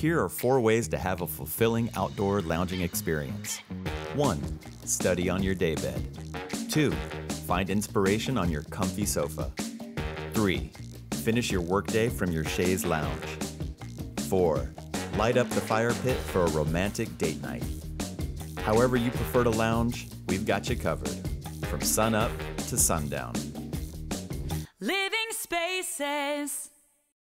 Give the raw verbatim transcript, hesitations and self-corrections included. Here are four ways to have a fulfilling outdoor lounging experience. One, study on your daybed. Two, find inspiration on your comfy sofa. Three, finish your workday from your chaise lounge. Four, light up the fire pit for a romantic date night. However you prefer to lounge, we've got you covered, from sun up to sundown. Living Spaces.